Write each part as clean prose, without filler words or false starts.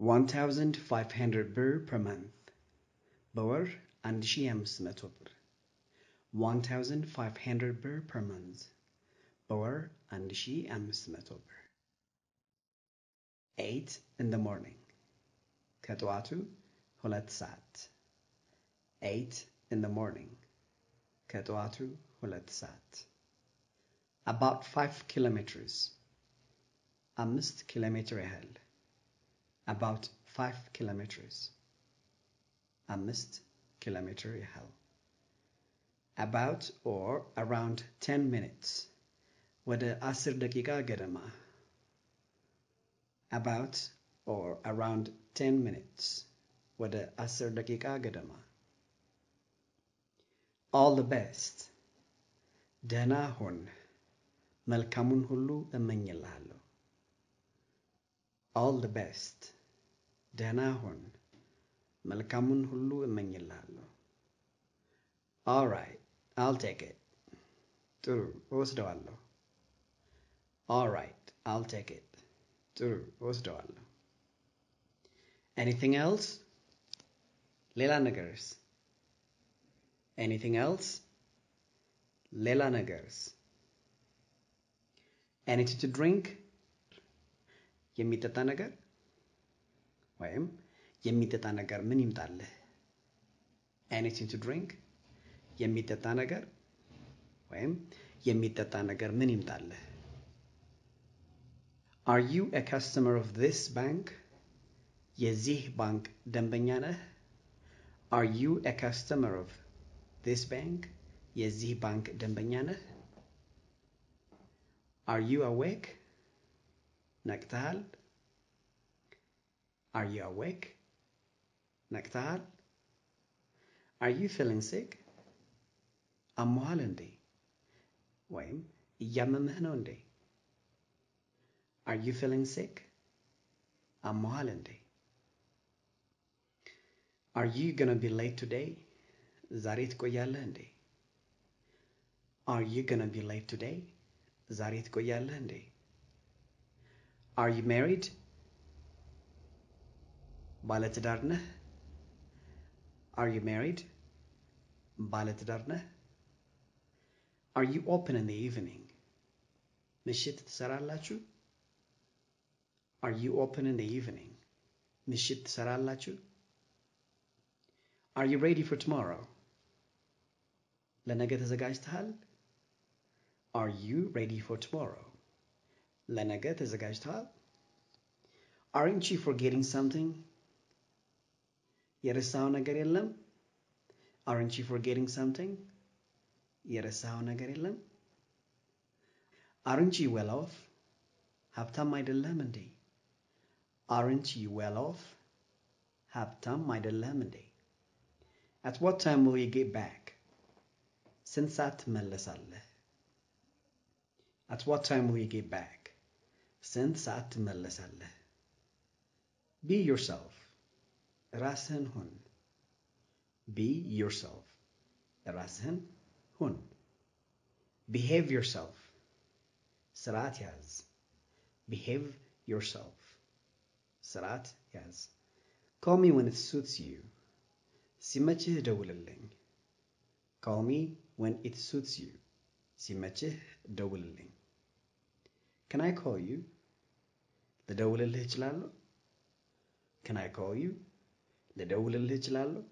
$1,500 per month. Bauer and Shams Metodur. $1,500 per month. Bauer and Shams Metodur. 8 in the morning. Katwatu Hulat Sat. 8 in the morning. Katwatu Hulat Sat. About 5 kilometers. 5 kilometers yahal. About 5 kilometers. 5 kilometers yahal. About or around 10 minutes. Wada 10 daqiqa gadama. About or around 10 minutes. Wada 10 daqiqa gadama. All the best. Dana hun. Malkamun hullu amanyalalo. All the best. Danahun. Malkamun hullu amanyalalo. All right, I'll take it. Turu osdawallo. All right, I'll take it. Turu osdawallo. Anything else? Lela nagars. Anything else? Lela nagars. Anything to drink? Yemmitata nagar? Wayem? Yemmitata nagar min yimtalle? Anything to drink? Yemmitata nagar? Wayem? Yemmitata nagar min yimtalle? Are you a customer of this bank? Yezih bank dambanya neh? Are you a customer of this bank? Yezih bank dambanya neh? Are you awake? Naktahal. Are you awake? Naktahal. Are you feeling sick? Amuhalindi. Waim Yamamhanondi. Are you feeling sick? Amuhalindi. Are you gonna be late today? Zarit koyalandi. Are you gonna be late today? Zarit koyalandi. Are you married? Baletidar neh? Are you married? Baletidar neh? Are you open in the evening? Mishit tsarallachu? Are you open in the evening? Mishit tsarallachu? Are you ready for tomorrow? Lenage tezagajtahal? Are you ready for tomorrow? Lenage tezagajtahal? Aren't you forgetting something? Yeresahu nagar yellam? Aren't you forgetting something? Yeresahu nagar yellam? Aren't you well off? Habtam aydellam indi? Aren't you well off? Habtam aydellam indi? At what time will you get back? Sin saat tmellasalle? At what time will you get back? Sin saat tmellasalle? Be yourself. Rasen hun. Be yourself. Rasen hun. Behave yourself. Sarat yaz. Behave yourself. Sarat yaz. Call me when it suits you. Simachih dawilling. Call me when it suits you. Simachih dawilling. Can I call you? The dawilillah chilalo. Can I call you? The dawilillah chilalo.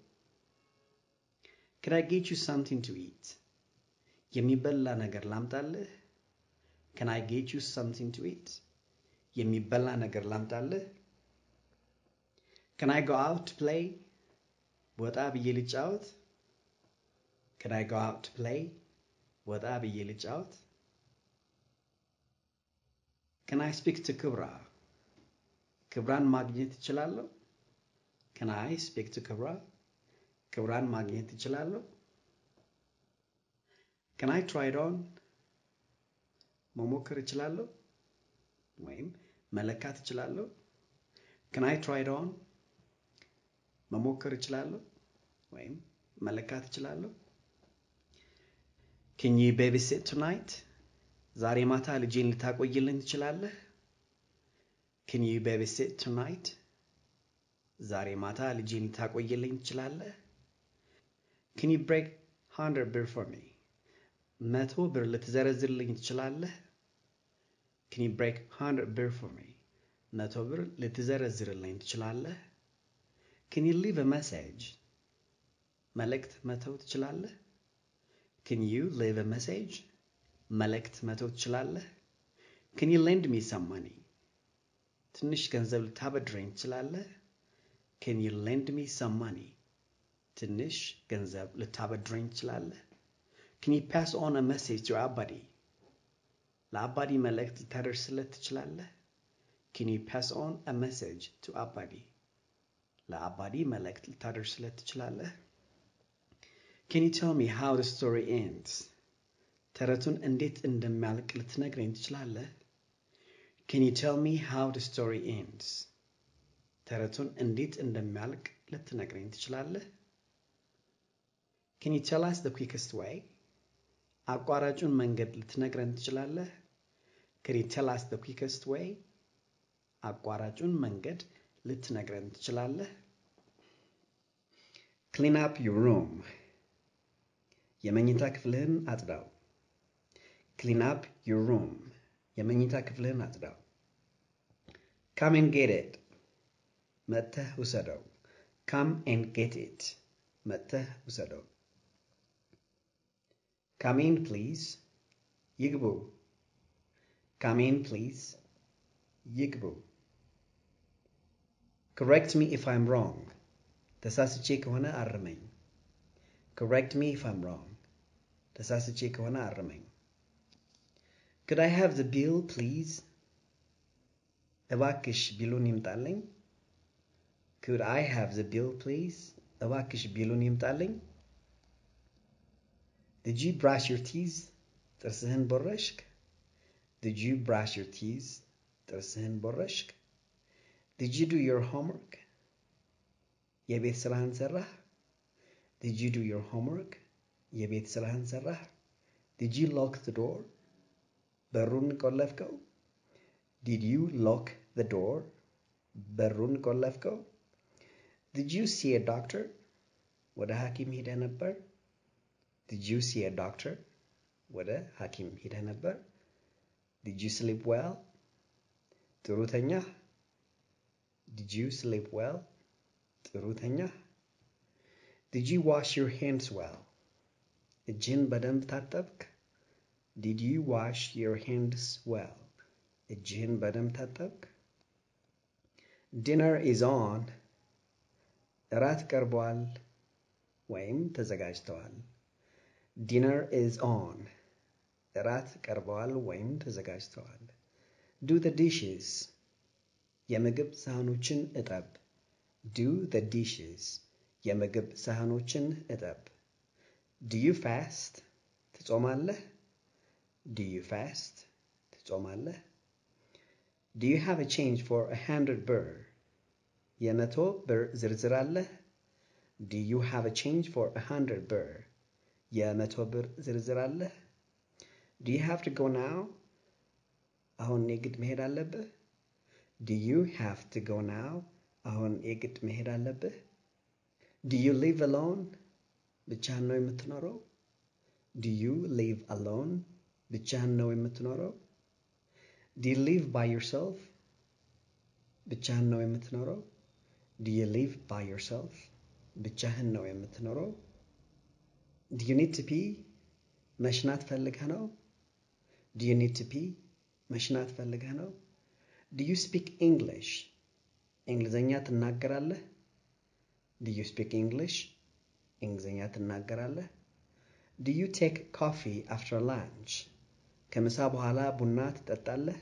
Can I get you something to eat? Yemiballa nagar lamtalle. Can I get you something to eat? Yemiballa nagar lamtalle. Can I go out to play? What I be yelling out? Can I go out to play? What I be yelling out? Can I speak to Kubra? Kubran magnet chalalo? Can I speak to Kubra? Kubran magnet chalalo? Can I try it on? Momokar chalalo? Wayne, Malakat chalalo? Can I try it on? Mamokar chilalo? Wayne, Malakat chilalo? Can you babysit tonight? Zari mata lijin litakoyilin chilalle? Can you babysit tonight? Zari mata lijin takoyelin chilale? Can you break 100 birr for me? Meto birr litzerazilin chilale? Can you break 100 birr for me? Meto birr litzerazilin chilale? Can you leave a message? Malekt meto chilale? Can you leave a message? Malekt meto chilale? Can you lend me some money? Tnish ganzab tabadrin chilale? Can you lend me some money? Tinish ganzab litabadrin chilale? Can you pass on a message to our buddy? La buddy malekt tadarsilat chilale? Can you pass on a message to our buddy? La buddy malekt tadarsilat chilale? Can you tell me how the story ends? Taratun endit indemalik litnagrin chilale? Can you tell me how the story ends? Taratun endit indemalik litnagrin chilale? Can you tell us the quickest way? Aqwarajun mangad litnagrin chilale? Can you tell us the quickest way? Aqwarajun mangad litnagrin chilale? Clean up your room. Yemenita kiflin atdaw. Clean up your room. Yemenita kiflin atdaw. Come and get it. Matah usado. Come and get it. Matah usado. Come in, please. Yigbu. Come in, please. Yigbu. Correct me if I'm wrong. Tasasachi kohana arming. Correct me if I'm wrong. Tasasachi kohana arming. Could I have the bill, please? Evakish bilunim taling. Could I have the bill, please? Evakish bilunim taling. Did you brush your teeth? Tersen borreshk. Did you brush your teeth? Tersen borreshk. Did you do your homework? Yebet sarahan sarah. Did you do your homework? Yebet sarahan sarah. Did you lock the door? Berun kollefko. Did you lock the door? Berun kollefko. Did you see a doctor? Wada hakim hidanabbar. Did you see a doctor? Wada hakim hidanabbar. Did you sleep well? Turutanya. Did you sleep well? Turutanya. Did you wash your hands well? Jin badam tatabk. Did you wash your hands well? Jin badam tatabk. Dinner is on. Rat karbwal. Waim tazagajtwal. Dinner is on. Rat karbwal. Waim tazagajtwal. Do the dishes. Yamagib sahanuchin etab. Do the dishes. Yamagib sahanuchin etab. Do you fast? Tzomalle. Do you fast? Tzomalle. Do you have a change for 100 birr? Yamato bir zirziralle. Do you have a change for 100 birr? Yamato bir zirziralle. Do you have to go now? Ahon negit meherallebe. Do you have to go now? Ahon egit meherallebe. Do you live alone? Bichan noy metnoro. Do you live alone? Bichan noy metnoro. Do you live by yourself? Bichan noy metnoro. Do you live by yourself? Bichan noy metnoro. Do you need to pee? Mashnat felleghano. Do you need to pee? Mashnat felleghano. Do you speak English? Englizanya tnaggaralle? Do you speak English? Englizanya tnaggaralle? Do you take coffee after lunch? Kamisa bohala bunna tatalle?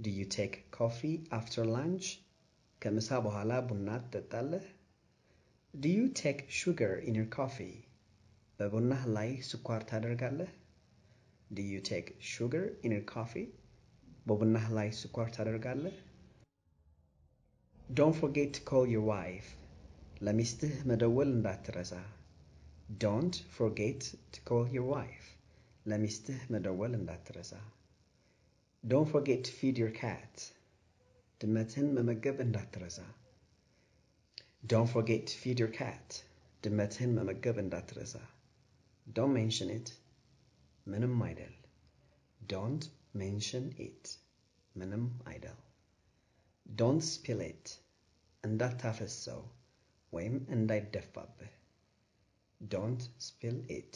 Do you take coffee after lunch? Kamisa bohala bunna tatalle? Do you take sugar in your coffee? Babunna lai sukkar tadargalle? Do you take sugar in your coffee? Don't forget to call your wife. Lamistih madawil ndatrasa. Don't forget to call your wife. Lamistih madawil ndatrasa. Don't forget to feed your cat. Dimatin mamagib ndatrasa. Don't forget to feed your cat. ድመትህን መመገብ እንዳትረሳ. Don't mention it. ምንም አይደል. Don't mention it. ምንም አይደል. Don't spill it. እንዳታፈሰው ወይም እንዳይደፋብህ. Don't spill it.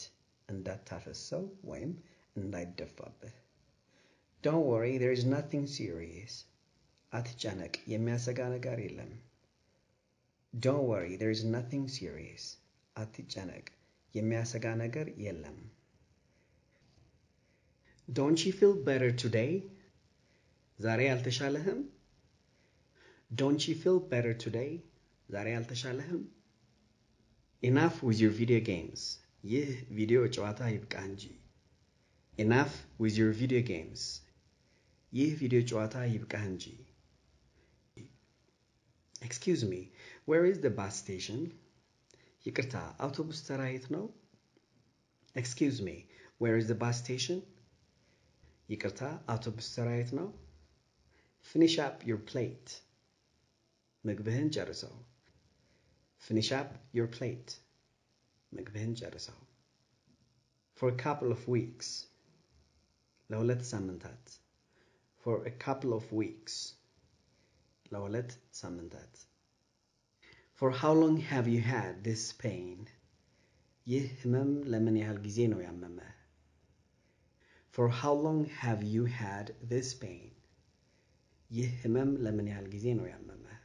እንዳታፈሰው ወይም እንዳይደፋብህ. Don't worry, there is nothing serious. አትጨነቅ, የሚያሰጋ ነገር የለም. Don't worry, there is nothing serious. Atichanak, yemiasaga nagar yelam. Don't you feel better today? Zare alteshalehem? Don't you feel better today? Zare alteshalehem? Enough with your video games. Yeh video chwata yibkanji. Enough with your video games. Yeh video chwata yibkanji. Excuse me, where is the bus station? Yikirta, autobus tara yet no? Excuse me, where is the bus station? Yikirta, autobus tara yet no? Finish up your plate. Migbehen jaraso. Finish up your plate. Migbehen jaraso. For a couple of weeks. Lawlet samantat. For a couple of weeks. Lawlet samantat. For how long have you had this pain? Yeh hmem lemen yahal gize no yammemeh. For how long have you had this pain? Yeh hmem lemen yahal gize no yammemeh.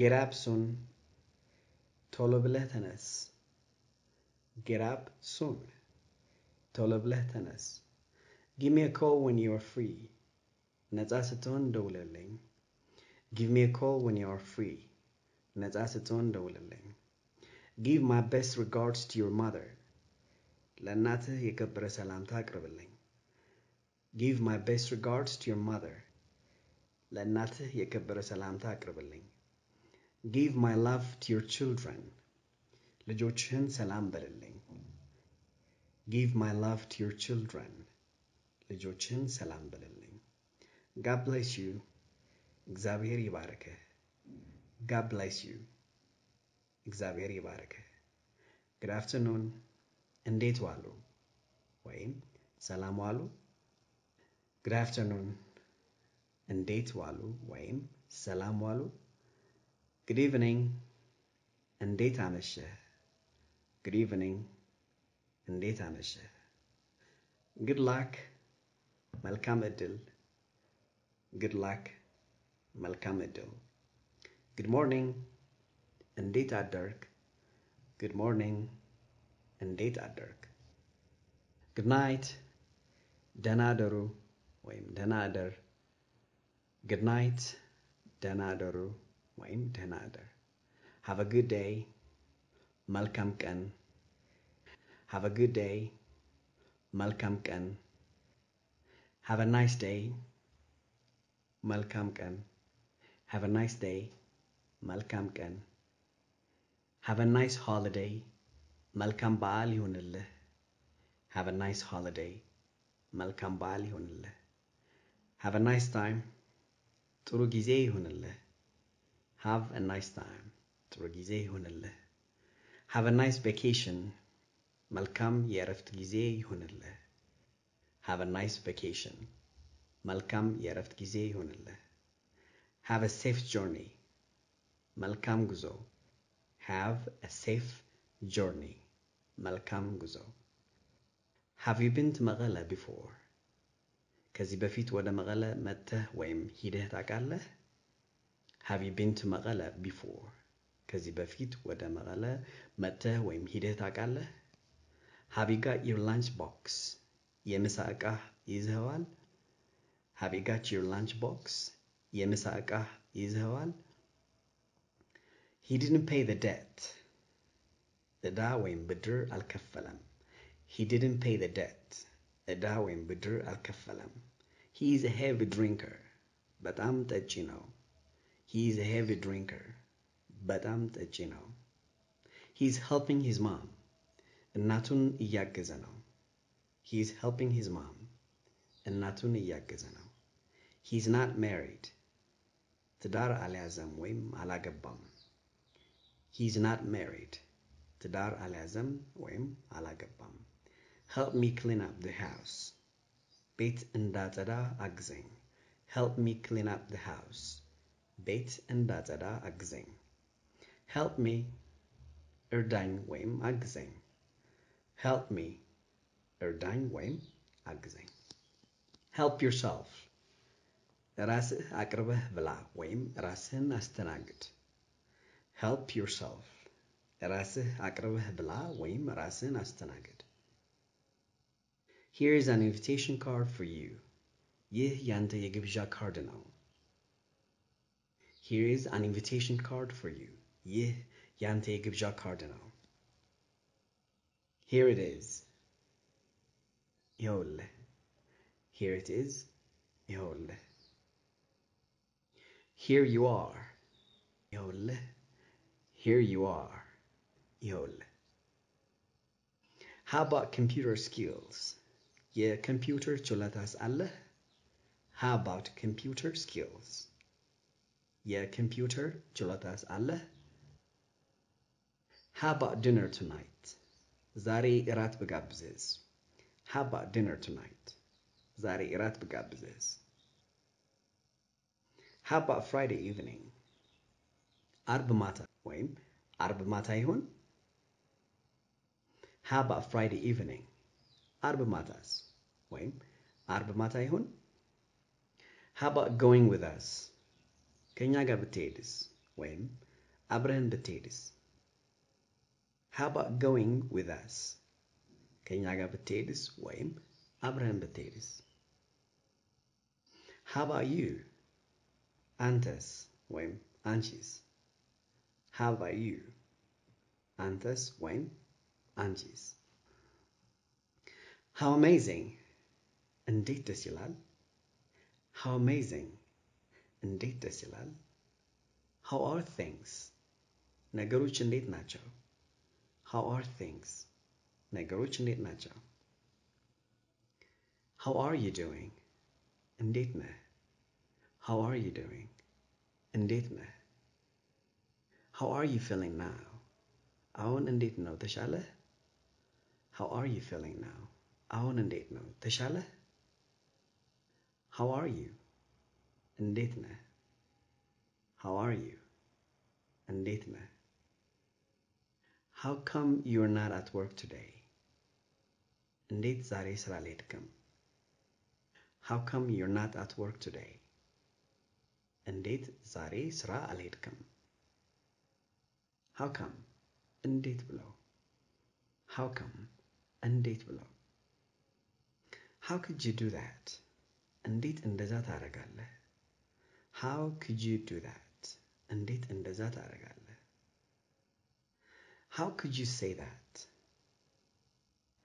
Get up soon. Tolo bileh tenes. Get up soon. Tolo bileh tenes. Give me a call when you are free. Netza seton dowleling. Give me a call when you are free. Give my best regards to your mother. Give my best regards to your mother. Give my love to your children. Give my love to your children. God bless you. እግዚአብሔር ይባርክህ. God bless you. እግዚአብሔር ይባርክህ. Good afternoon. እንዴት ዋሉ? ወይም ሰላም ዋሉ? Good afternoon. እንዴት ዋሉ? ወይም ሰላም ዋሉ? Good evening. እንዴት አመሸህ? Good evening. እንዴት አመሸህ? Good luck. መልካም እድል. Good luck. መልካም እድል. Good morning. እንዴት አደርክ? Good morning. እንዴት አደርክ? Good night. ደህና አደሩ ወይም ደህና አደር. Good night. ደህና አደሩ ወይም ደህና አደር. Have a good day. መልካም ቀን. Have a good day. መልካም ቀን. Have a nice day. መልካም ቀን. Have a nice day. Malkam kan. Have a nice holiday. Malkam baal yunille. Have a nice holiday. Malkam baal yunille. Have a nice time. Turu gize yunille. Have a nice time. Turu gize yunille. Have a nice vacation. Malkam yereft gize yunille. Have a nice vacation. Malkam yereft gize yunille. Have a safe journey. Malkam guzo. Have a safe journey. Malkam guzo. Have you been to Magala before? Kazi bafit wada Magala mattah waim hideh taqallah? Have you been to Magala before? Kazi bafit wada Magala mattah waim hideh taqallah? Have you got your lunch box? Yemisa aqah yizhawal? Have you got your lunch box? Yemisaka Izhawan. He didn't pay the debt. The Dawim Bidr al Kafalam. He didn't pay the debt. The Dawim Bidr al Kafalam. He is a heavy drinker, but I'm Tachino. He is a heavy drinker, but I'm Tachino. He is helping his mom. Natun Iyakizano. He is helping his mom. Natun Iyakizano. He's not married. Tadar alazam wim alagabam. He's not married. Tadar alazam ወይም አላገባም. Help me clean up the house. ቤት እንዳጸዳ አግዘኝ. Help me clean up the house. ቤት እንዳጸዳ አግዘኝ. Help me እርዳኝ ወይም አግዘኝ. Help me እርዳኝ ወይም አግዘኝ. Help yourself. ራስህ አቅርበህ ብላ ወይም ራስህን አስተናግድ. Help yourself. ራስህ አቅርበህ ብላ ወይም ራስህን አስተናግድ. Here is an invitation card for you. ይህ ያንተ የግብዣ ካርድ ነው. Here is an invitation card for you. ይህ ያንተ የግብዣ ካርድ ነው. Here it is. ይኸውልህ. Here it is. ይኸውልህ. Here you are. ይኸውልህ. Here you are. ይኸውልህ. How about computer skills? የኮምፒውተር ችሎታስ አለህ? How about computer skills? የኮምፒውተር ችሎታስ አለህ? How about dinner tonight? ዛሬ እራት ብጋብዝህ? How about dinner tonight? ዛሬ እራት ብጋብዝህ? How about Friday evening? አርብ ማታ ወይም አርብ ማታ ይሁን? How about Friday evening? አርብ ማታስ ወይም አርብ ማታ ይሁን? How about going with us? ከኛ ጋር ብትሄድስ ወይም አብረን ብትሄድስ? How about going with us? ከኛ ጋር ብትሄድስ ወይም አብረን ብትሄድስ? How about you? አንተስ ወይም አንቺስ? How about you? አንተስ ወይም አንቺስ? How amazing! እንዴት ደስ ይላል! How amazing! እንዴት ደስ ይላል! How are things? ነገሮች እንዴት ናቸው? How are things? ነገሮች እንዴት ናቸው? How are you doing? እንዴት ነህ? How are you doing? እንዴት ነህ? How are you feeling now? አሁን እንዴት ነው? ተሻለህ? How are you feeling now? አሁን እንዴት ነው? ተሻለህ? How are you? እንዴት ነህ? How are you? እንዴት ነህ? How come you're not at work today? እንዴት ዛሬ ስራ አልሄድክም? How come you're not at work today? እንዴት ዛሬ ስራ አልሄድክም? How come? እንዴት ብለው? How come? እንዴት ብለው? How could you do that? እንዴት እንደዛ ታደርጋለህ? How could you do that? እንዴት እንደዛ ታደርጋለህ? How could you say that?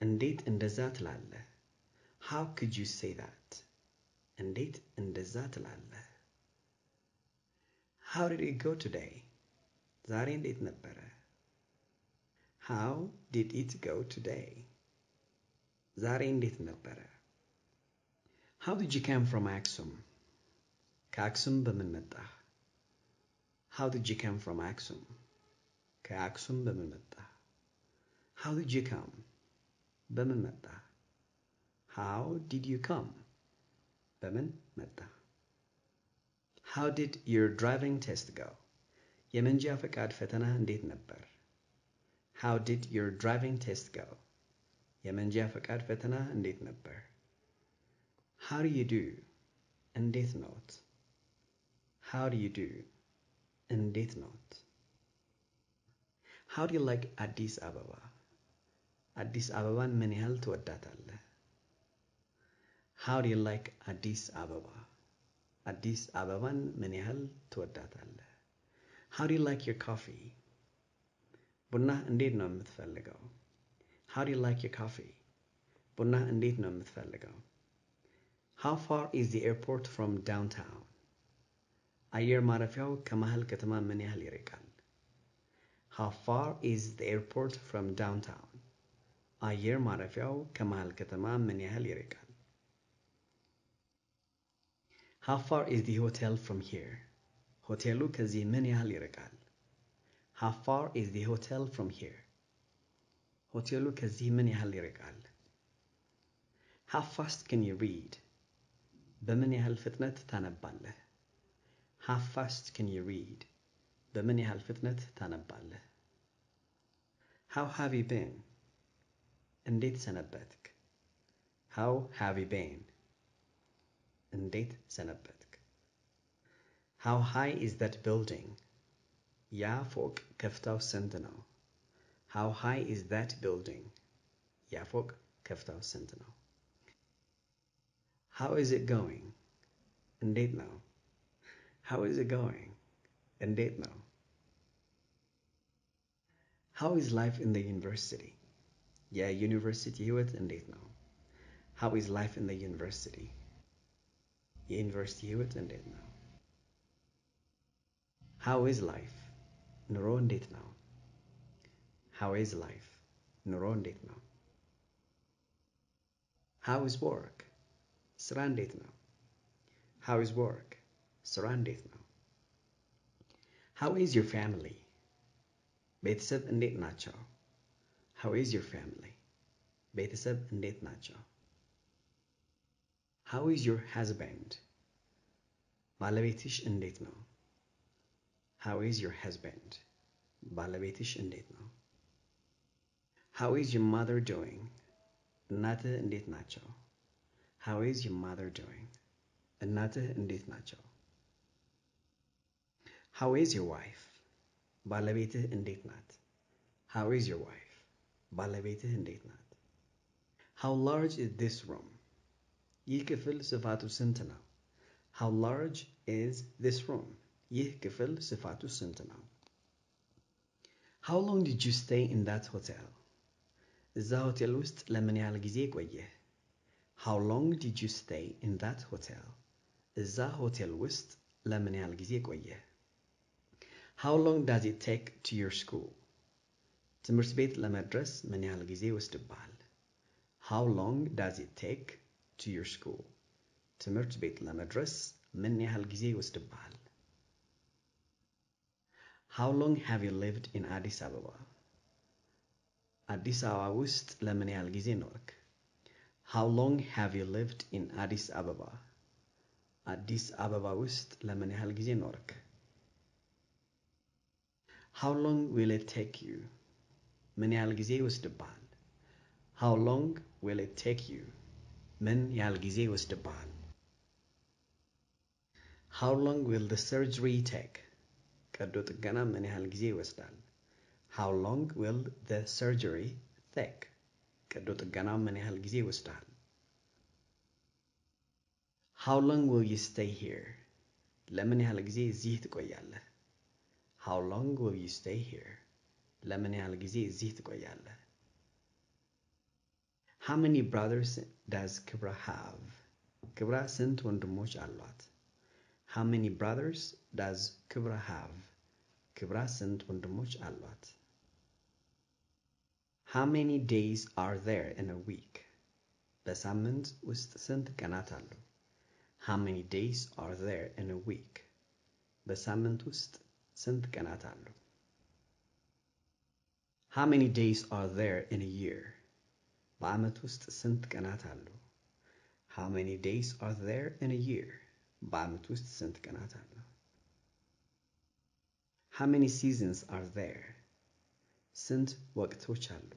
እንዴት እንደዛ ትላለህ? How could you say that? እንዴት እንደዛ ትላለህ? How did it go today? ዛሬ እንዴት ነበረ? How did it go today? ዛሬ እንዴት ነበረ? How did you come from Aksum? ከአክሱም በምን መጣህ? How did you come from Aksum? ከአክሱም በምን መጣህ? How did you come? በምን መጣህ? How did you come? በምን መጣህ? How did your driving test go? የመንጃ ፈቃድ ፈተና እንዴት ነበር? How did your driving test go? የመንጃ ፈቃድ ፈተና እንዴት ነበር? How do you do? እንዴት ነዎት? How do you do? እንዴት ነዎት? How do you like Addis Ababa? አዲስ አበባን ምን ያህል ትወዳታለህ? How do you like Addis Ababa? አዲስ አበባን ምን ያህል ትወዳታለህ? How do you like your coffee? ቡና እንዴት ነው የምትፈልገው? How do you like your coffee? ቡና እንዴት ነው የምትፈልገው? How far is the airport from downtown? አየር ማረፊያው ከመሃል ከተማ ምን ያህል ይርቃል? How far is the airport from downtown? አየር ማረፊያው ከመሃል ከተማ ምን ያህል ይርቃል? How far is the hotel from here? ሆቴሉ ከዚህ ምን ያህል ይርቃል? How far is the hotel from here? هوتيلو كزي من يهالريق عال. How fast can you read? بمن يهالفتنة تنبال. How fast can you read? بمن يهالفتنة تنبال. How have you been? انديت سنبتك. How have you been? انديت سنبتك. How high is that building? يا فوق كفتاو سنتنو. How high is that building? يا فوق كفتاو سنتنو. How is it going? انديت نو. How is it going? انديت نو. How is life in the university? Yeah, university هوت انديت نو. How is life in the university? University هوت انديت نو. How is life? نورو انديت نو. How is life? نورو انديت نو. How is work? سرا انديت نو. How is work? سرا انديت نو. How is your family? ቤተሰብ እንዴት ናቸው? How is your family? ቤተሰብ እንዴት ናቸው? How is your husband? ባለቤትሽ እንዴት ነው? How is your husband? ባለቤትሽ እንዴት ነው? How is your mother doing? እናትህ እንዴት ናቸው? How is your mother doing? እናትህ እንዴት ናቸው? How is your wife? ባለቤትህ እንዴት ናት? How is your wife? ባለቤትህ እንዴት ናት? How large is this room? ይህ ክፍል ስፋቱ ስንት ነው? How large is this room? ይህ ክፍል ስፋቱ ስንት ነው? How long did you stay in that hotel? እዛ ሆቴል ውስጥ ለምን ያህል ጊዜ ቆየህ? How long did you stay in that hotel? እዛ ሆቴል ውስጥ ለምን ያህል ጊዜ ቆየህ? How long does it take to your school? ትምህርት ቤት ለመድረስ ምን ያህል ጊዜ ይወስድብሃል? How long does it take to your school? ትምህርት ቤት ለመድረስ ምን ያህል ጊዜ ይወስድብሃል? How long have you lived in Addis Ababa? አዲስ አበባ ውስጥ ለምን ያህል ጊዜ ኖርክ? How long have you lived in Addis Ababa? አዲስ አበባ ውስጥ ለምን ያህል ጊዜ ኖርክ? How long will it take you? ምን ያህል ጊዜ ይወስድብሃል? How long will it take you? ምን ያህል ጊዜ ይወስድብሃል? How long will the surgery take? ቀዶ ጥገና ምን ያህል ጊዜ ይወስዳል? How long will the surgery take? ቀዶ ጥገና ምን ያህል ጊዜ ይወስዳል? How long will you stay here? ለምን ያህል ጊዜ እዚህ ትቆያለህ? How long will you stay here? ለምን ያህል ጊዜ እዚህ ትቆያለህ? How many brothers does Kibra have? Kibra ስንት ወንድሞች አሏት? How many brothers does Kibra have? Kibra ስንት ወንድሞች አሏት? How many days are there in a week? በሳምንት ውስጥ ስንት ቀናት አሉ? How many days are there in a week? በሳምንት ውስጥ ስንት ቀናት አሉ? How many days are there in a year? በዓመት ውስጥ ስንት ቀናት አሉ? How many days are there in a year? በዓመት ውስጥ ስንት ቀናት አሉ? How many seasons are there? ስንት ወቅቶች አሉ?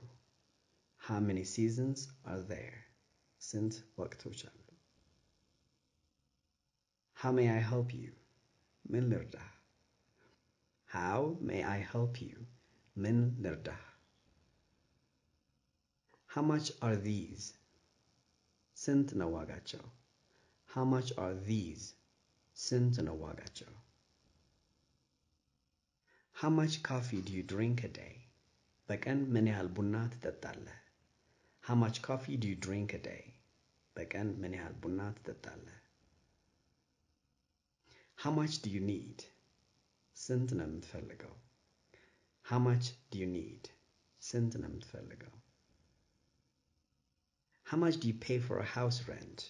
How many seasons are there? ስንት ወቅቶች አሉ? How may I help you? ምን ልርዳህ? How may I help you? ምን ልርዳህ? How much are these? ስንት ነው ዋጋቸው? How much are these? ስንት ነው ዋጋቸው? How much coffee do you drink a day? በቀን ምን ያህል ቡና ትጠጣለህ? How much coffee do you drink a day? በቀን ምን ያህል ቡና ትጠጣለህ? How much do you need? ስንት ነው የምትፈልገው? How much do you need? ስንት ነው የምትፈልገው? How much do you pay for a house rent?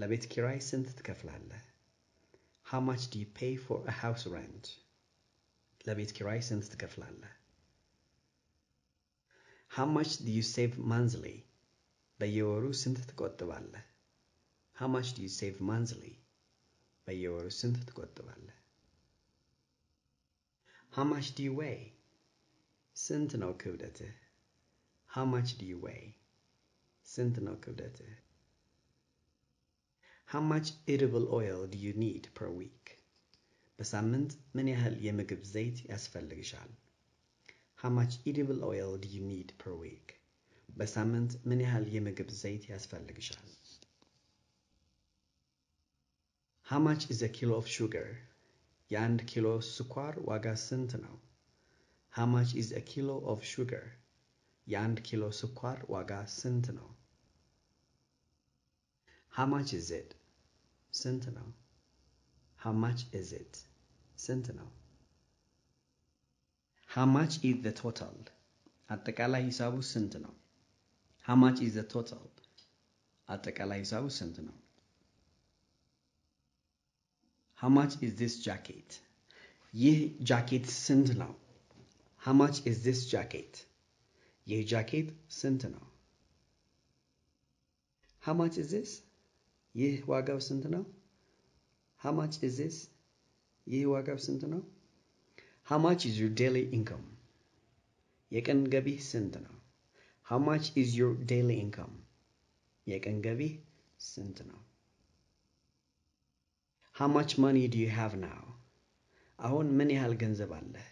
ለቤት ኪራይ ስንት ትከፍላለህ? How much do you pay for a house rent? ለቤት ኪራይ ስንት ትከፍላለህ? How much do you save monthly? በየወሩ ስንት ትቆጥባለህ? How much do you save monthly? በየወሩ ስንት ትቆጥባለህ? How much do you weigh? ስንት ነው ክብደትህ? How much do you weigh? ስንት ነው ክብደትህ? How much edible oil do you need per week? በሳምንት ምን ያህል የምግብ ዘይት ያስፈልግሻል? How much edible oil do you need per week? በሳምንት ምን ያህል የምግብ ዘይት ያስፈልግሻል? How much is a kilo of sugar? የአንድ ኪሎ ስኳር ዋጋ ስንት ነው? How much is a kilo of sugar? የአንድ ኪሎ ስኳር ዋጋ ስንት ነው? How much is it? ስንት ነው? How much is it? ስንት ነው? How much is the total? አጠቃላይ ሂሳቡ ስንት ነው? How much is the total? አጠቃላይ ሂሳቡ ስንት ነው? How much is this jacket? ይህ ጃኬት ስንት ነው? How much is this jacket? ይህ ጃኬት ስንት ነው? How much is this? ይህ ዋጋው ስንት ነው? How much is this? ይህ ዋጋው ስንት ነው? How much is your daily income? የቀን ገቢህ ስንት ነው? How much is your daily income? የቀን ገቢህ ስንት ነው? How much money do you have now? አሁን ምን ያህል ገንዘብ አለህ?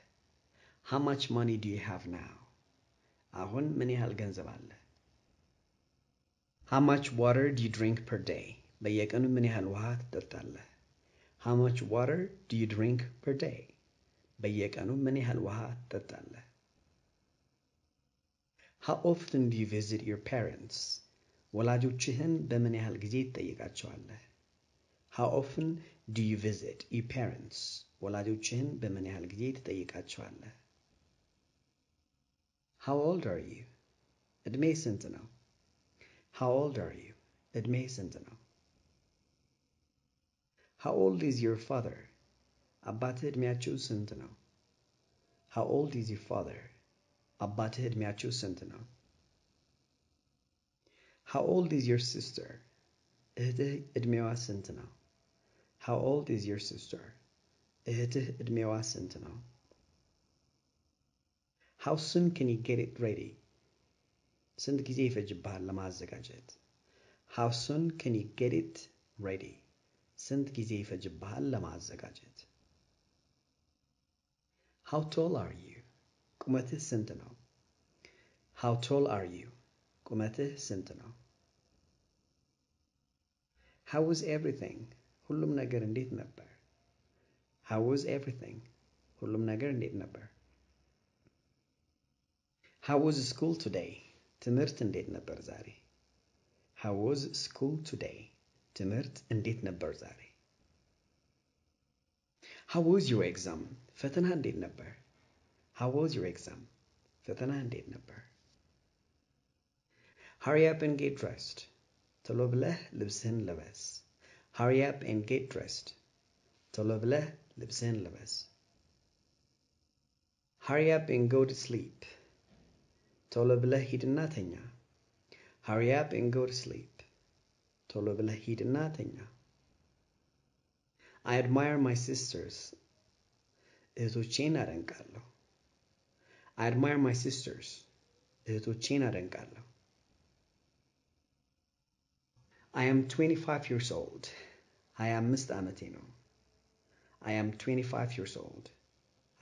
How much money do you have now? አሁን ምን ያህል ገንዘብ አለህ? How much water do you drink per day? በየቀኑ ምን ያህል ውሃ ትጠጣለህ? How much water do you drink per day? በየቀኑ ምን ያህል ውሃ ትጠጣለህ? How often do you visit your parents? ወላጆችህን በምን ያህል ጊዜ ትጠይቃቸዋለህ? How often do you visit your parents? ወላጆችህን በምን ያህል ጊዜ ትጠይቃቸዋለህ? How old are you? እድሜህ ስንት ነው? How old are you? እድሜህ ስንት ነው? How old is your father? አባትህ እድሜያቸው ስንት ነው? How old is your father? አባትህ እድሜያቸው ስንት ነው? How old is your sister? እህትህ እድሜዋ ስንት ነው? How old is your sister? እህትህ እድሜዋ ስንት ነው? How soon can you get it ready? ስንት ጊዜ ይፈጅብሃል ለማዘጋጀት? How soon can you get it ready? ስንት ጊዜ ይፈጅብሃል ለማዘጋጀት? How tall are you? ቁመትህ ስንት ነው? How tall are you? ቁመትህ ስንት ነው? How was everything? ሁሉም ነገር እንዴት ነበር? How was everything? ሁሉም ነገር እንዴት ነበር? How was school today? ትምህርት እንዴት ነበር ዛሬ? How was school today? ትምህርት እንዴት ነበር ዛሬ? How was your exam? ፈተና እንዴት ነበር? How was your exam? ፈተና እንዴት ነበር? Hurry up and get dressed. ቶሎ ብለህ ልብስህን ልበስ. Hurry up and get dressed. ቶሎ ብለህ ልብስህን ልበስ. Hurry up and go to sleep. ቶሎ ብለህ ሂድና ተኛ. Hurry up and go to sleep. ቶሎ ብለህ ሂድና ተኛ. I admire my sisters. እህቶቼን አደንቃለሁ. I admire my sisters. እህቶቼን አደንቃለሁ. I am 25 years old. 25 ዓመቴ ነው. I am 25 years old.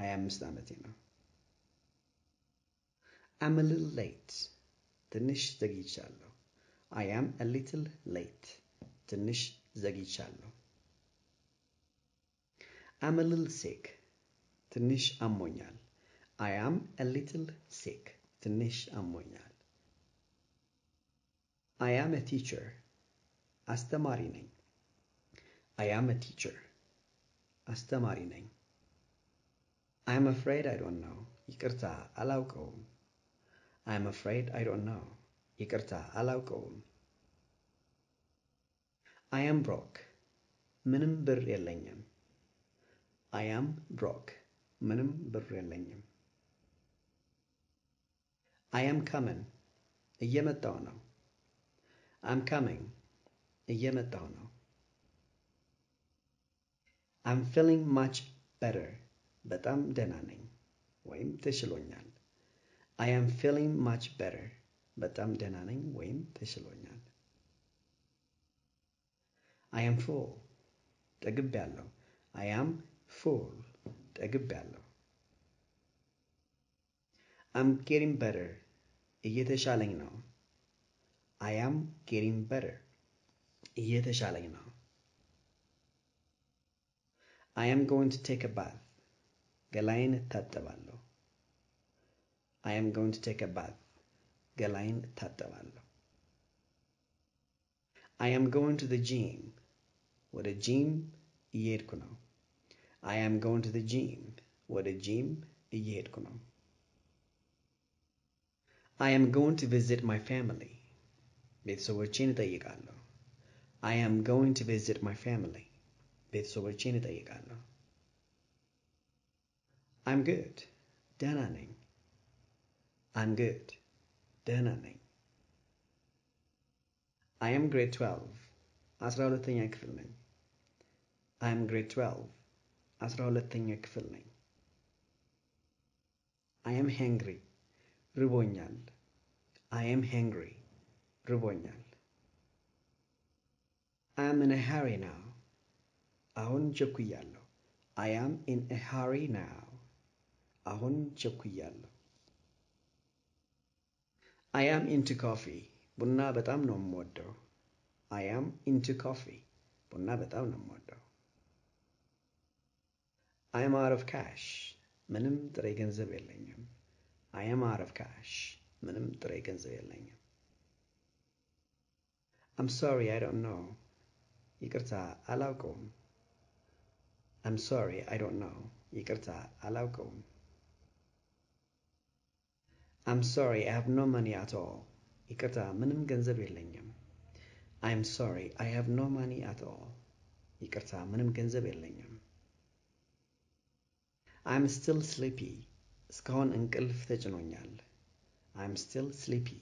25 ዓመቴ ነው. I'm a little late. Tinish zegiichallo. I am a little late. Tinish zegiichallo. I'm a little sick. Tinish ammonyal. I am a little sick. Tinish ammonyal. I am a teacher. Astamari nañ. I am a teacher. Astamari nañ. I am afraid I don't know. Yikirta alaukawum. I am afraid I don't know. ይቅርታ አላውቀውም. I am broke. ምንም ብር የለኝም. I am broke. ምንም ብር የለኝም። I am coming. እየመጣሁ ነው። I'm coming. እየመጣሁ ነው። I'm feeling much better. በጣም ደህና ነኝ ወይም ተሽሎኛል። I am feeling much better. በጣም ደህና ነኝ ወይም ተሽሎኛል። I am full. ጠግቤያለሁ. I am full. ጠግቤያለሁ. I'm getting better. እየተሻለኝ ነው. I am getting better. እየተሻለኝ ነው. I am going to take a bath. ገላዬን እታጠባለሁ. I am going to take a bath. ገላዬን እታጠባለሁ. I am going to the gym. ወደ ጂም እየሄድኩ ነው። I am going to the gym. ወደ ጂም እየሄድኩ ነው። I am going to visit my family. ቤተሰቦቼን እጠይቃለሁ. I am going to visit my family. ቤተሰቦቼን እጠይቃለሁ. I'm good. ደህና ነኝ. I'm good. ደህና ነኝ. I am grade 12. 12ኛ ክፍል ነኝ. I am grade 12. 12ኛ ክፍል ነኝ. I am hungry. ርቦኛል. I am hungry. ርቦኛል. I am in a hurry now. አሁን ቸኩያለሁ. I am in a hurry now. አሁን ቸኩያለሁ. I am into coffee. ቡና በጣም ነው የምወደው. I am into coffee. ቡና በጣም ነው የምወደው. I am out of cash. ምንም ጥሬ ገንዘብ የለኝም. I am out of cash. ምንም ጥሬ ገንዘብ የለኝም. I'm sorry, I don't know. ይቅርታ አላውቀውም. I'm sorry, I don't know. ይቅርታ አላውቀውም. I'm sorry, I have no money at all. ይቅርታ ምንም ገንዘብ የለኝም. I'm sorry, I have no money at all. ይቅርታ ምንም ገንዘብ የለኝም. I'm still sleepy. እስካሁን እንቅልፍ ተጭኖኛል. I'm still sleepy.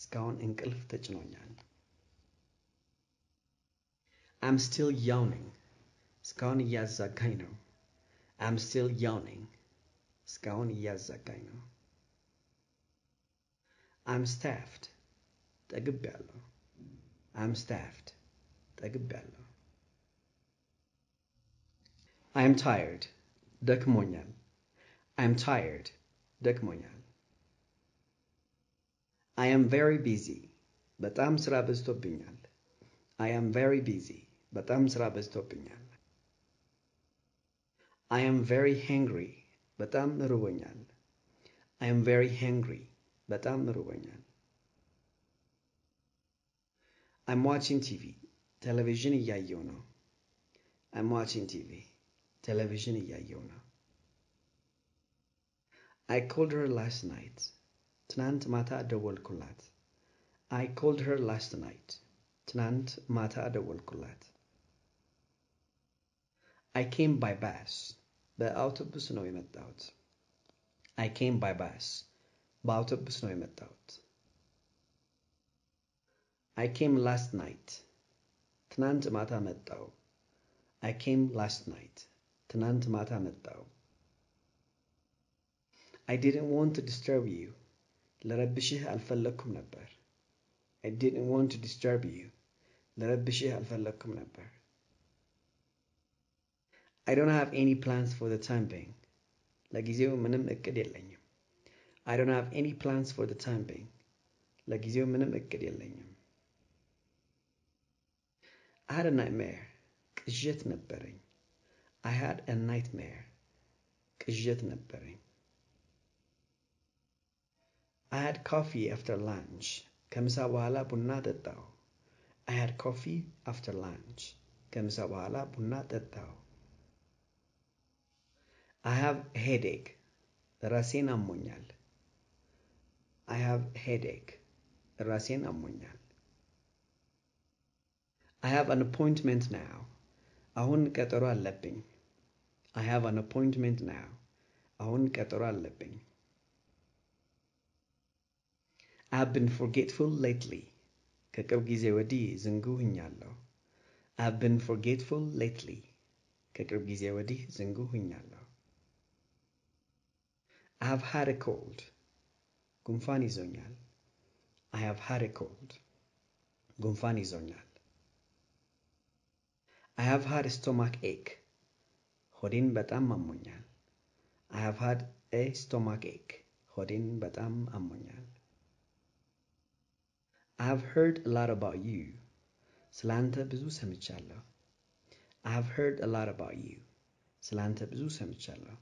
እስካሁን እንቅልፍ ተጭኖኛል. I'm still yawning. እስካሁን እያዛጋኝ ነው. I'm still yawning. እስካሁን እያዛጋኝ ነው. I'm staffed. ጠግቤያለሁ. I'm staffed. ጠግቤያለሁ. I am tired. ደክሞኛል. I am tired. ደክሞኛል. I am very busy. በጣም ስራ በዝቶብኛል. I am very busy. በጣም ስራ በዝቶብኛል. I am very hungry. በጣም ርቦኛል. I am very hungry. በጣም ርቦኛል. I'm watching TV. ቴሌቪዥን እያየሁ ነው. I'm watching TV. ቴሌቪዥን እያየሁ ነው. I called her last night. ትናንት ማታ ደወልኩላት. I called her last night. ትናንት ማታ ደወልኩላት. I came by bus. በአውቶቡስ ነው የመጣሁት. I came by bus. በአውቶቡስ ነው የመጣሁት. I came last night. ትናንት ማታ መጣሁ. I came last night. ትናንት ማታ መጣሁ. I didn't want to disturb you. ልረብሽህ አልፈለኩም ነበር. I didn't want to disturb you. ልረብሽህ አልፈለኩም ነበር. I don't have any plans for the time being. ለጊዜው ምንም እቅድ የለኝም. I don't have any plans for the time being. ለጊዜው ምንም እቅድ የለኝም. I had a nightmare. ቅዠት ነበረኝ. I had a nightmare. ቅዠት ነበረኝ. I had coffee after lunch. ከምሳ በኋላ ቡና ጠጣሁ. I had coffee after lunch. ከምሳ በኋላ ቡና ጠጣሁ. I have a headache. ራሴን አሞኛል. I have a headache. ራሴን አሞኛል. I have an appointment now. አሁን ቀጠሮ አለብኝ. I have an appointment now. አሁን ቀጠሮ አለብኝ I've been forgetful lately ከቅርብ ጊዜ ወዲህ ዝንጉ ሆኛለሁ I've been forgetful lately ከቅርብ ጊዜ ወዲህ ዝንጉ ሆኛለሁ I have had a cold ጉንፋን ይዞኛል I have had a cold. ጉንፋን ይዞኛል. I have had a stomach ache. ሆዴን በጣም አሞኛል. I have had a stomach ache. ሆዴን በጣም አሞኛል. I have heard a lot about you. ስላንተ ብዙ ሰምቻለሁ. I have heard a lot about you. ስላንተ ብዙ ሰምቻለሁ.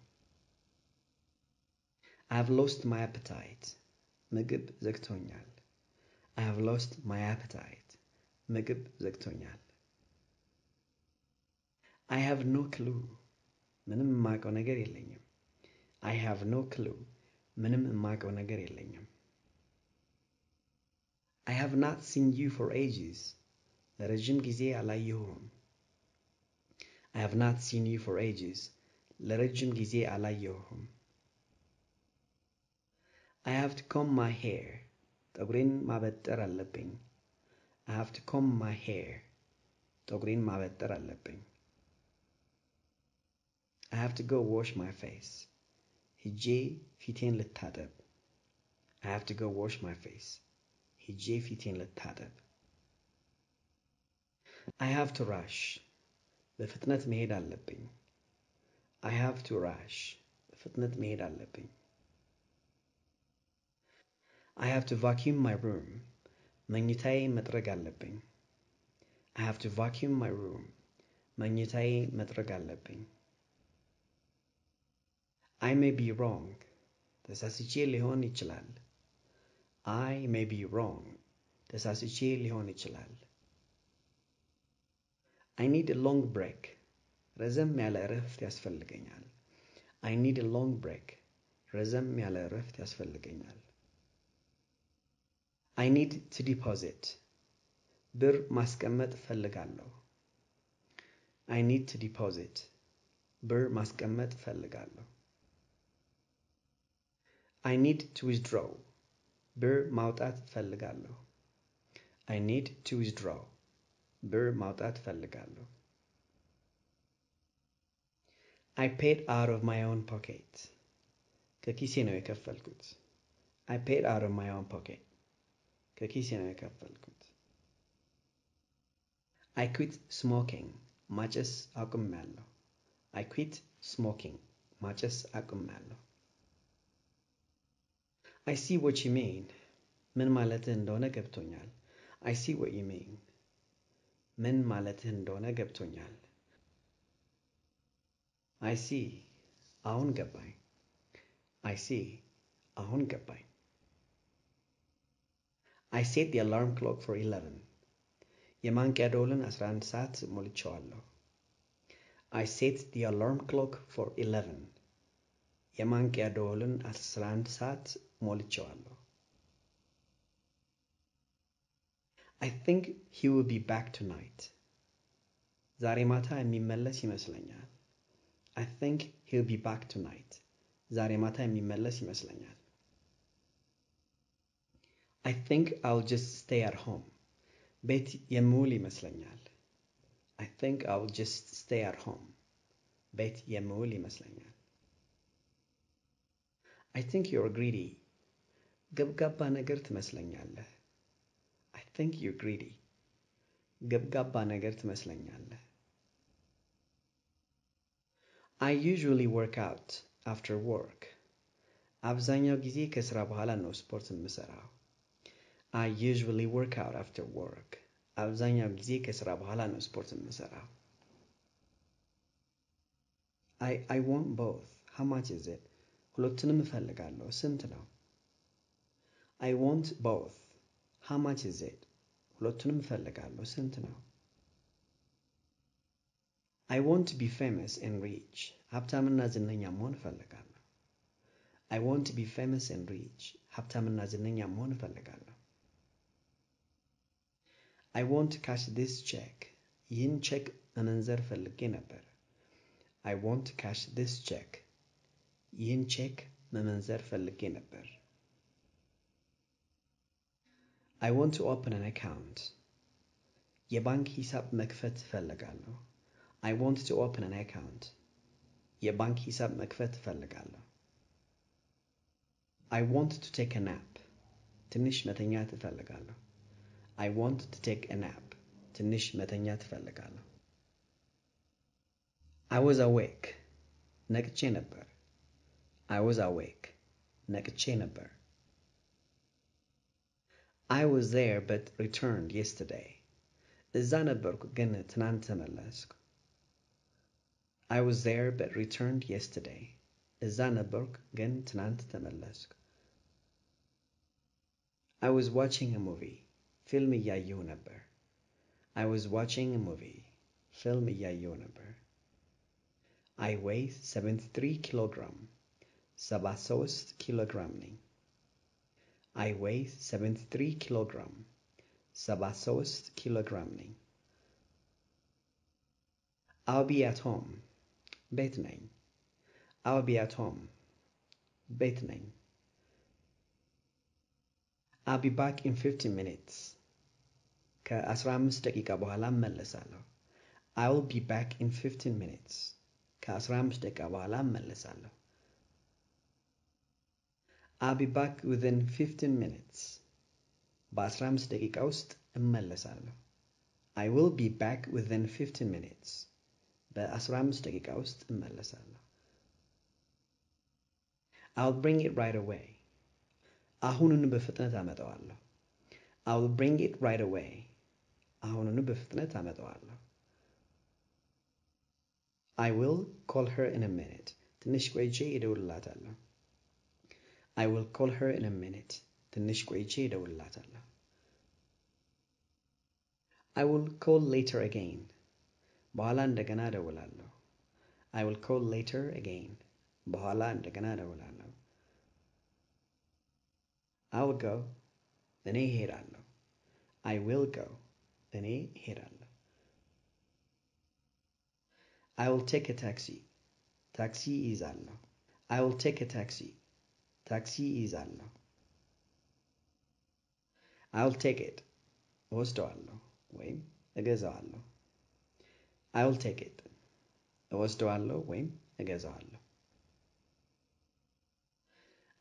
I have lost my appetite. ምግብ ዘግቶኛል. I have lost my appetite. ምግብ ዘግቶኛል. I have no clue. ምንም የማውቀው ነገር የለኝም. I have no clue. ምንም የማውቀው ነገር የለኝም. I have not seen you for ages. ለረጅም ጊዜ አላየሁህም. I have not seen you for ages. ለረጅም ጊዜ አላየሁህም. I have to comb my hair. ጠጉሬን ማበጠር አለብኝ I have to comb my hair ጠጉሬን ማበጠር አለብኝ I have to go wash my face ሂጄ ፊቴን ልታጠብ I have to go wash my face ሂጄ ፊቴን ልታጠብ I have to rush በፍጥነት መሄድ አለብኝ I have to rush በፍጥነት መሄድ አለብኝ I have to vacuum my room. መኝታዬን መጥረግ አለብኝ. I have to vacuum my room. መኝታዬን መጥረግ አለብኝ. I may be wrong. ተሳስቼ ሊሆን ይችላል. I may be wrong. ተሳስቼ ሊሆን ይችላል. I need a long break. ረዘም ያለ እረፍት ያስፈልገኛል. I need a long break. ረዘም ያለ እረፍት ያስፈልገኛል. I need to deposit. ብር ማስቀመጥ ፈልጋለሁ. I need to deposit. ብር ማስቀመጥ ፈልጋለሁ. I need to withdraw. ብር ማውጣት ፈልጋለሁ. I need to withdraw. ብር ማውጣት ፈልጋለሁ. I paid out of my own pocket. ከኪሴ ነው የከፈልኩት. I paid out of my own pocket. ከኪሴ ነው የከፈልኩት I quit smoking ማጨስ አቁሜያለሁ I quit smoking ማጨስ አቁሜያለሁ I see what you mean ምን ማለትህ እንደሆነ ገብቶኛል I see what you mean ምን ማለትህ እንደሆነ ገብቶኛል I see አሁን ገባኝ I see አሁን ገባኝ I set the alarm clock for 11. የማንቂያ ደወልን 11 ሰዓት ሞልቼዋለሁ. I set the alarm clock for 11. የማንቂያ ደወልን 11 ሰዓት ሞልቼዋለሁ. I think he will be back tonight. ዛሬ ማታ የሚመለስ ይመስለኛል. I think he'll be back tonight. ዛሬ ማታ የሚመለስ ይመስለኛል. I think I'll just stay at home. ቤት የምውል ይመስለኛል. I think I'll just stay at home. ቤት የምውል ይመስለኛል. I think you're greedy. ገብጋባ ነገር ትመስለኛለህ. I think you're greedy. ገብጋባ ነገር ትመስለኛለህ. I usually work out after work. አብዛኛው ጊዜ ከስራ በኋላ ነው ስፖርት የምሰራው. I usually work out after work. አብዛኛው ጊዜ ከስራ በኋላ ነው ስፖርት የምሰራው. I want both. How much is it? ሁለቱንም እፈልጋለሁ. ስንት ነው? I want both. How much is it? ሁለቱንም እፈልጋለሁ. ስንት ነው? I want to be famous and rich. ሀብታምና ዝነኛ መሆን እፈልጋለሁ. I want to be famous and rich. ሀብታምና ዝነኛ መሆን እፈልጋለሁ. I want to cash this check. ይህን ቼክ መመንዘር ፈልጌ ነበር. I want to cash this check. ይህን ቼክ መመንዘር ፈልጌ ነበር I want to open an account የባንክ ሂሳብ መክፈት ፈልጋለሁ I want to open an account የባንክ ሂሳብ መክፈት ፈልጋለሁ I want to take a nap ትንሽ መተኛት ፈልጋለሁ I want to take a nap ትንሽ መተኛት ፈልጋለሁ I was awake ነቅቼ ነበር I was awake ነቅቼ ነበር I was there but returned yesterday እዛ ነበርኩ ግን ትናንት ተመለስኩ I was there but returned yesterday እዛ ነበርኩ ግን ትናንት ተመለስኩ I was watching a movie ፊልም እያየሁ ነበር I was watching a movie ፊልም እያየሁ ነበር I weigh 73 kilograms. 73 kilograms. I weigh 73 kilograms. 73 kilograms. I'll be at home. ቤት ነኝ. I'll be at home. ቤት ነኝ. I'll be back in 15 minutes. ከ15 ደቂቃ በኋላ እመለሳለሁ. I'll be back in 15 minutes. ከ15 ደቂቃ በኋላ እመለሳለሁ I'll be back within 15 minutes በ15 ደቂቃ ውስጥ እመለሳለሁ I will be back within 15 minutes በ15 ደቂቃ ውስጥ እመለሳለሁ I'll bring it right away አሁኑን በፍጥነት አመጣዋለሁ I'll bring it right away አሁኑን በፍጥነት አመጣዋለሁ I will call her in a minute. ትንሽ ቆይቼ እደውልላታለሁ. I will call her in a minute. ትንሽ ቆይቼ እደውልላታለሁ. I will call later again. በኋላ እንደገና እደውላለሁ. I will call later again. በኋላ እንደገና እደውላለሁ. I will go. እኔ እሄዳለሁ. I will go. እኔ እሄዳለሁ. I will take a taxi. Taxi ይይዛለሁ. I will take a taxi. Taxi ይይዛለሁ. I will take it. እወስደዋለሁ ወይም እገዛዋለሁ. I will take it. እወስደዋለሁ ወይም እገዛዋለሁ.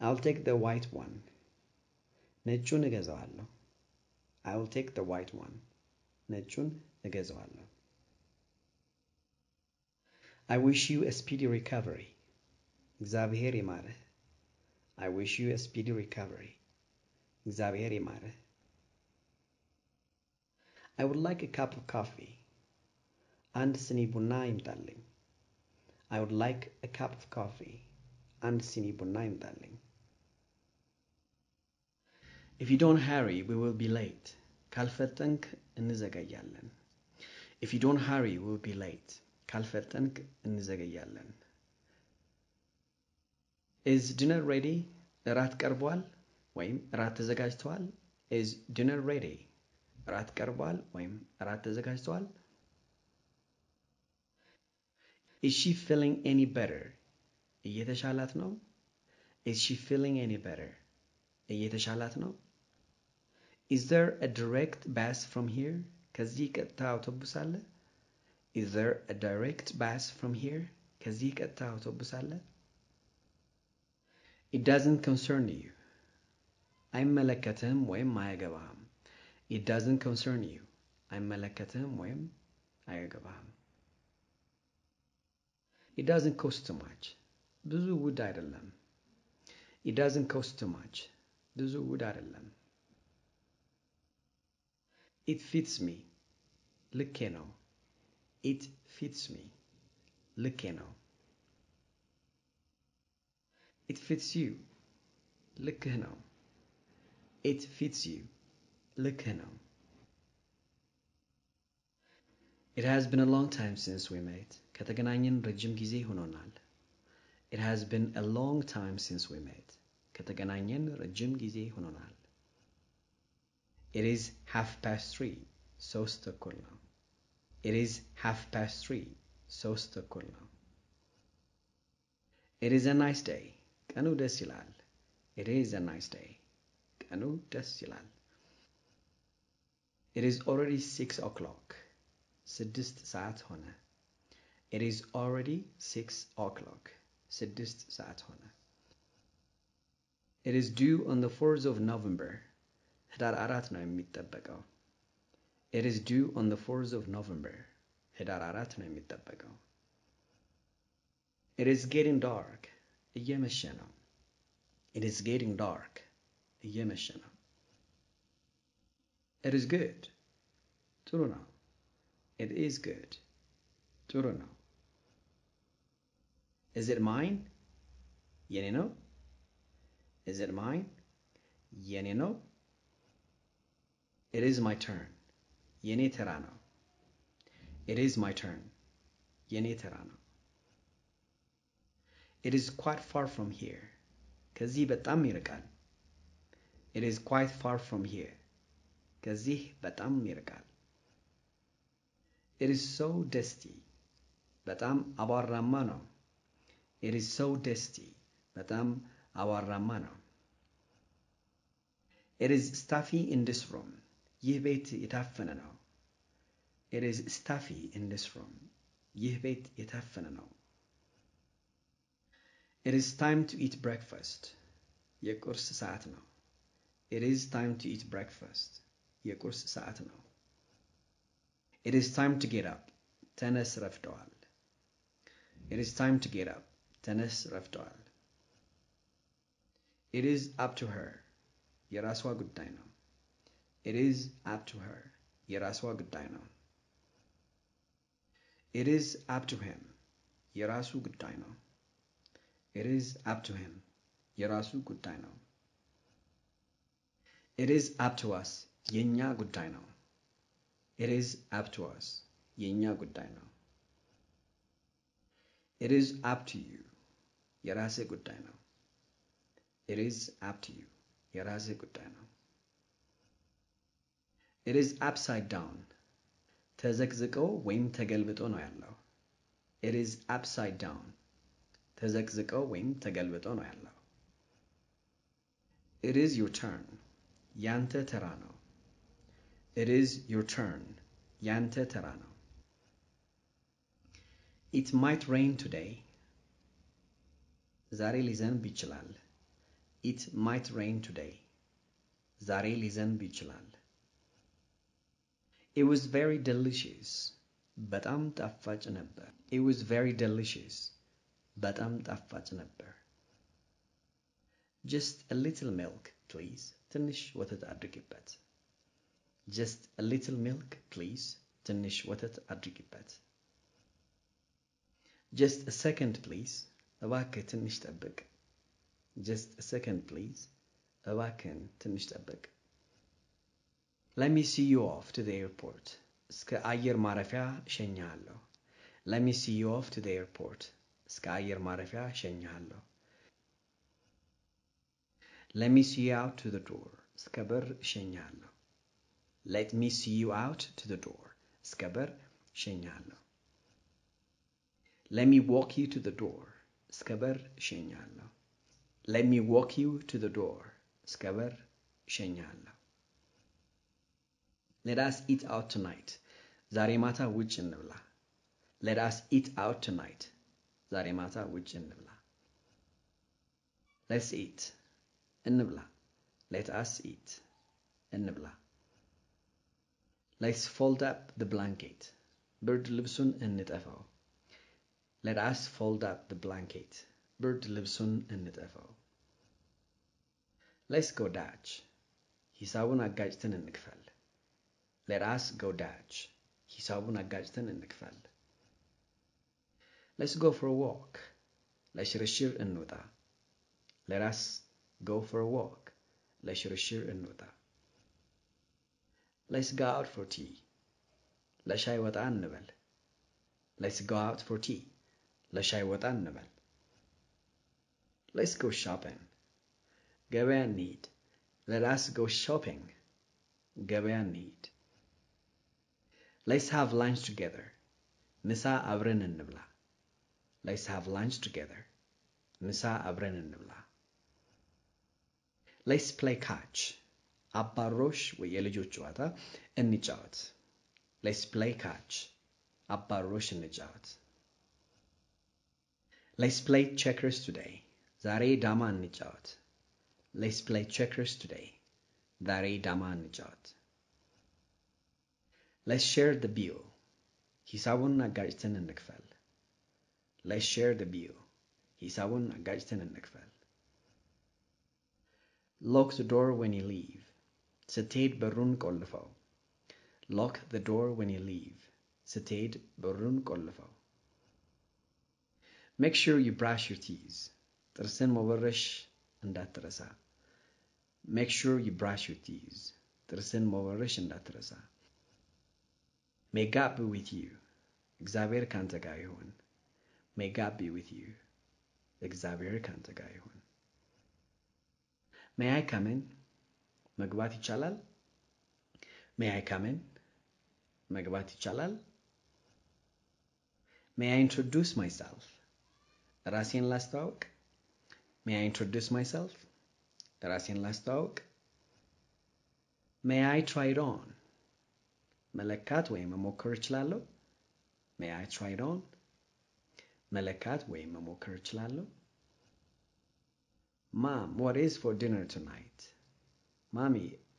I will take the white one. ነጩን እገዛዋለሁ. I will take the white one. ነጩን እገዛዋለሁ. I wish you a speedy recovery. እግዚአብሔር ይማርህ. I wish you a speedy recovery. እግዚአብሔር ይማርህ. I would like a cup of coffee. አንድ ስኒ ቡና ይምጣልኝ. I would like a cup of coffee. አንድ ስኒ ቡና ይምጣልኝ. If you don't hurry, we will be late. ካልፈጠንክ እንዘገያለን. If you don't hurry, we will be late. ካልፈጠንክ እንዘገያለን Is dinner ready? እራት ቀርቧል ወይም እራት ተዘጋጅቷል? Is dinner ready? እራት ቀርቧል ወይም እራት ተዘጋጅቷል? Is she feeling any better? እየተሻላት ነው? Is she feeling any better? እየተሻላት ነው? Is there a direct bus from here? ከዚህ ቀጥታ አውቶቡስ አለ? Is there a direct bus from here? ከዚህ ቀጥታ አውቶቡስ አለ? It doesn't concern you. አይመለከትህም ወይም አያገባህም. It doesn't concern you. አይመለከትህም ወይም አያገባህም. It doesn't cost too much. ብዙ ውድ አይደለም. It doesn't cost too much. ብዙ ውድ አይደለም. It fits me. ልኬ ነው. It fits me. ልኬ ነው. It fits you. ልክህ ነው. It fits you. ልክህ ነው. It has been a long time since we met. ከተገናኘን ረጅም ጊዜ ሆኖናል. It has been a long time since we met. ከተገናኘን ረጅም ጊዜ ሆኖናል. It is 3:30. 3:30 ነው. It is 3:30. 3:30 now. It is a nice day. Kanu desilal. It is a nice day. Kanu desilal. It is already 6 o'clock. Siddist saat hona. It is already 6 o'clock. Siddist saat hona. It is due on the 4th of November. Hedar arat no mittabaqo. It is due on the 4th of November. Hedar arat no mittabaqo. It is getting dark. Yemeshano. It is getting dark. Yemeshano. It is good. Turuno. It is good. Turuno. Is it mine? Yenino. Is it mine? Yenino. It is my turn. Yeni terano. It is my turn. Yeni terano. It is quite far from here. Kazih betam mirqal. It is quite far from here. Kazih betam mirqal. It is so dusty. Betam abarramano. It is so dusty. Betam abarramano. It is stuffy in this room. Yeh beit yitaffanano. It is stuffy in this room. Yeh beit yitaffanano. It is time to eat breakfast. Yekurs saat no. It is time to eat breakfast. Yekurs saat no. It is time to get up. Tanes raftoal. It is time to get up. Tanes raftoal. It is up to her. Yeraswa gudday no. It is up to her. Yeraswa gudday no. It is up to him. Yerasu gudday no. It is up to him. Yerasu gudday no. It is up to us. Yenya gudday no. It is up to us. Yenya gudday no. It is up to you. Yerase gudday no. It is up to you. Yerase gudday no. It is upside down. Tezekzeko weim tegelbeto no yallo. It is upside down. ተዘቅዝቀው ወይም ተገልብጠው ነው ያለው It is your turn ያንተ ተራ ነው It is your turn ያንተ ተራ ነው It might rain today ዛሬ ሊዘንብ ይችላል It might rain today ዛሬ ሊዘንብ ይችላል It was very delicious በጣም ጣፋጭ ነበር It was very delicious በጣም ጣፋጭ ነበር Just a little milk, please. ትንሽ ወተት አድርጊበት Just a little milk, please. ትንሽ ወተት አድርጊበት Just a second, please. እባክህ ትንሽ ጠብቅ Just a second, please. እባክህን ትንሽ ጠብቅ Let me see you off to the airport. እስከ አየር ማረፊያ እሸኛለሁ Let me see you off to the airport. Skyer marafia shenyallo. Let me see you out to the door. Skaber shenyallo. Let me see you out to the door. Skaber shenyallo. Let me walk you to the door. Skaber shenyallo. Let me walk you to the door. Skaber shenyallo. Let us eat out tonight. Zarimata wichinla. Let us eat out tonight. ዛሬ ማታ ውጭ እንብላ Let's eat እንብላ Let us eat እንብላ Let's fold up the blanket ብርድ ልብሱን እንጠፋው Let us fold up the blanket ብርድ ልብሱን እንጠፋው Let's go Dutch ሂሳቡን አጋጭተን እንክፈል Let us go Dutch ሂሳቡን አጋጭተን እንክፈል Let's go for a walk. ለሽርሽር እንውጣ. Let us go for a walk. ለሽርሽር እንውጣ. Let's go out for tea. ለሻይ ወጣ እንበል. Let's go out for tea. ለሻይ ወጣ እንበል. Let's go shopping. ገበያ እንሂድ. Let us go shopping. ገበያ እንሂድ. Let's have lunch together. ምሳ አብረን እንብላ. Let's have lunch together. ምሳ አብረን እንብላ Let's play catch አባሮሽ ወይ የልጆች ጨዋታ እንጫወት Let's play catch አባሮሽ እንጫወት Let's play checkers today ዛሬ ዳማ እንጫወት Let's play checkers today ዛሬ ዳማ እንጫወት Let's share the bill ሂሳቡን አጋጭተን እንክፈል Let's share the bill. ሂሳቡን አጋጭተን እንክፈል. Lock the door when you leave. ስትሄድ በሩን ቆልፈው. Lock the door when you leave. ስትሄድ በሩን ቆልፈው. Make sure you brush your teeth. ጥርስን መቦረሽ እንዳትረሳ. Make sure you brush your teeth. ጥርስን መቦረሽ እንዳትረሳ. May God be with you. እግዚአብሔር ካንተ ጋር ይሁን. May God be with you. Xavier Kantagaihun. May I come in? Magwati Chalal. May I come in? Magwati Chalal. May I introduce myself? Rasin Lastouk. May I introduce myself? Rasin Lastouk. May I try it on? Malakatwe Mamokur Chlalo. May I try it on? መለካት ወይም መሞከር እችላለሁ Mom, what is for dinner tonight? ማሚ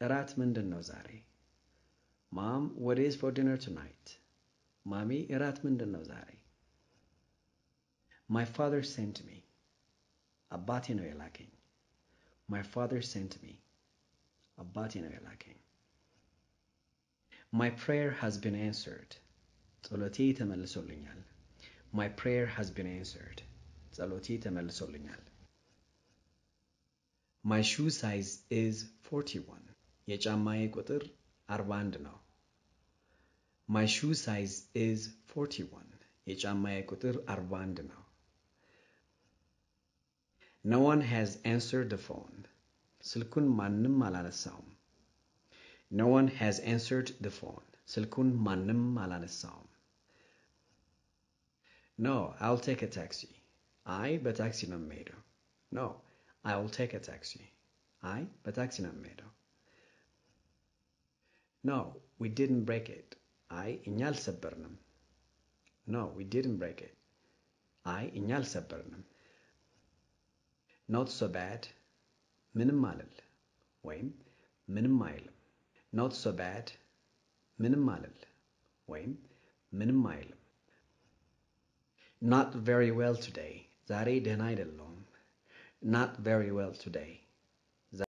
እራት ምንድነው ዛሬ? Mom, what is for dinner tonight? ማሚ እራት ምንድነው ዛሬ? My father sent me. አባቴ ነው የላከኝ. My father sent me. አባቴ ነው የላከኝ. My prayer has been answered. ጸሎቴ ተመልሶልኛል. My prayer has been answered. ጸሎቴ ተመልሶልኛል. My shoe size is 41. የጫማዬ ቁጥር 41 ነው. My shoe size is 41. የጫማዬ ቁጥር 41 ነው. No one has answered the phone. ስልኩን ማንም አላነሳውም. No one has answered the phone. ስልኩን ማንም አላነሳውም. No, I'll take a taxi. I በታክሲ ነው የምሄደው. No, I'll take a taxi. I በታክሲ ነው የምሄደው. No, we didn't break it. I እኛ አልሰበርንም. No, we didn't break it. I እኛ አልሰበርንም. Not so bad. ምንም አልል ወይም ምንም አይልም. Not so bad. ምንም አልል ወይም ምንም አይልም. Not very well today. ዛሬ ደህና አይደለሁም. Not very well today.